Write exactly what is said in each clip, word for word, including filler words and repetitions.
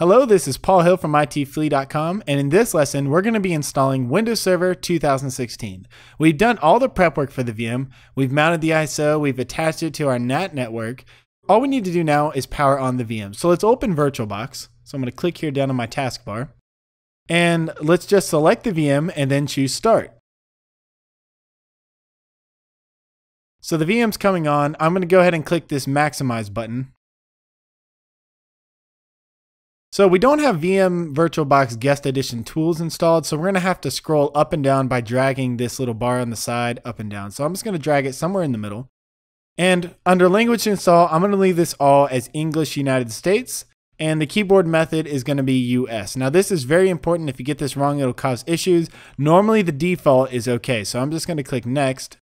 Hello, this is Paul Hill from I T Flea dot com, and in this lesson, we're going to be installing Windows Server two thousand sixteen. We've done all the prep work for the V M, we've mounted the I S O, we've attached it to our N A T network. All we need to do now is power on the V M. So let's open VirtualBox. So I'm going to click here down on my taskbar, and let's just select the V M and then choose Start. So the V M's coming on. I'm going to go ahead and click this Maximize button. So we don't have V M VirtualBox Guest Edition tools installed, so we're going to have to scroll up and down by dragging this little bar on the side up and down. So I'm just going to drag it somewhere in the middle. And under language install, I'm going to leave this all as English United States, and the keyboard method is going to be U S. Now this is very important. If you get this wrong, it'll cause issues. Normally the default is okay, so I'm just going to click Next,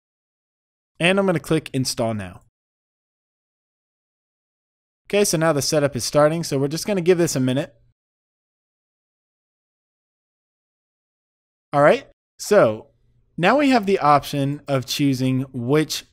and I'm going to click Install Now. Okay, so now the setup is starting, so we're just going to give this a minute. All right, so now we have the option of choosing which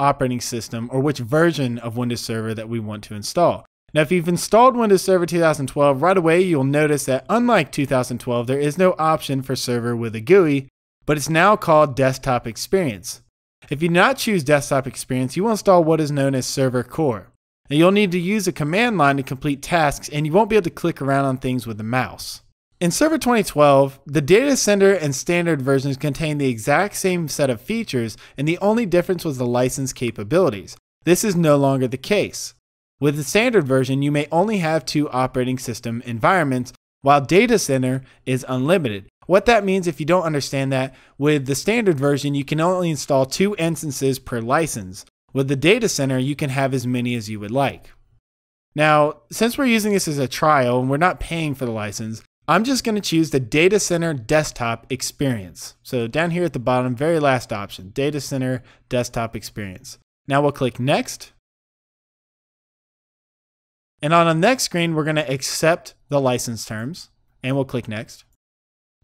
operating system or which version of Windows Server that we want to install. Now, if you've installed Windows Server two thousand twelve, right away you'll notice that unlike two thousand twelve, there is no option for Server with a G U I, but it's now called Desktop Experience. If you do not choose Desktop Experience, you will install what is known as Server Core. Now you'll need to use a command line to complete tasks, and you won't be able to click around on things with the mouse. In Server twenty twelve, the Data Center and Standard versions contained the exact same set of features, and the only difference was the license capabilities. This is no longer the case. With the Standard version, you may only have two operating system environments, while Data Center is unlimited. What that means, if you don't understand that, with the Standard version, you can only install two instances per license. With the Data Center, you can have as many as you would like. Now, since we're using this as a trial and we're not paying for the license, I'm just going to choose the Data Center Desktop Experience. So down here at the bottom, very last option, Data Center Desktop Experience. Now we'll click Next. And on the next screen, we're going to accept the license terms, and we'll click Next.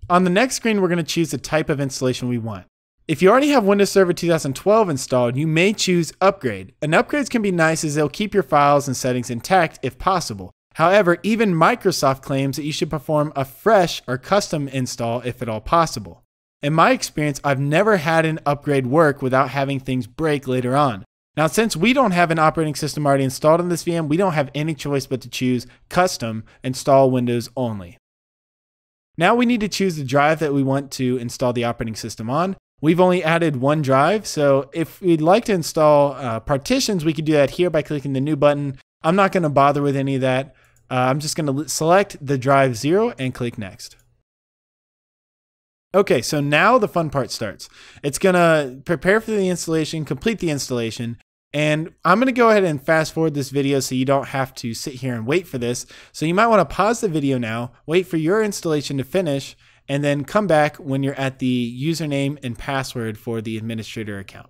On the next screen, we're going to choose the type of installation we want. If you already have Windows Server two thousand twelve installed, you may choose Upgrade. And upgrades can be nice as they'll keep your files and settings intact if possible. However, even Microsoft claims that you should perform a fresh or custom install if at all possible. In my experience, I've never had an upgrade work without having things break later on. Now, since we don't have an operating system already installed on this V M, we don't have any choice but to choose Custom, Install Windows Only. Now we need to choose the drive that we want to install the operating system on. We've only added one drive, so if we'd like to install uh, partitions, we could do that here by clicking the New button. I'm not going to bother with any of that. Uh, I'm just going to select the drive zero and click Next. Okay, so now the fun part starts. It's going to prepare for the installation, complete the installation, and I'm going to go ahead and fast forward this video so you don't have to sit here and wait for this. So you might want to pause the video now, wait for your installation to finish, and then come back when you're at the username and password for the administrator account.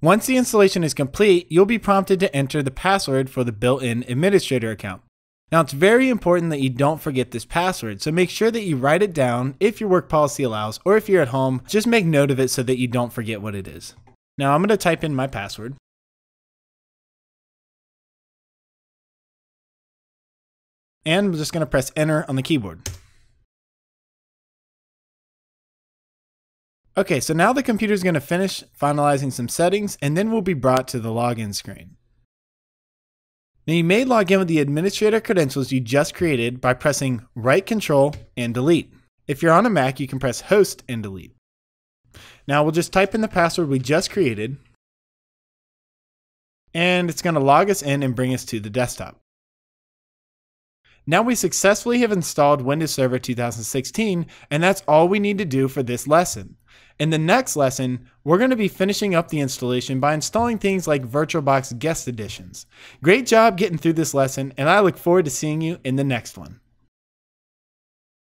Once the installation is complete, you'll be prompted to enter the password for the built-in administrator account. Now, it's very important that you don't forget this password, so make sure that you write it down if your work policy allows, or if you're at home, just make note of it so that you don't forget what it is. Now, I'm going to type in my password. And I'm just going to press Enter on the keyboard. Okay, so now the computer is going to finish finalizing some settings, and then we'll be brought to the login screen. Now you may log in with the administrator credentials you just created by pressing right control and delete. If you're on a Mac, you can press host and delete. Now we'll just type in the password we just created, and it's going to log us in and bring us to the desktop. Now we successfully have installed Windows Server two thousand sixteen, and that's all we need to do for this lesson. In the next lesson, we're going to be finishing up the installation by installing things like VirtualBox Guest Editions. Great job getting through this lesson, and I look forward to seeing you in the next one.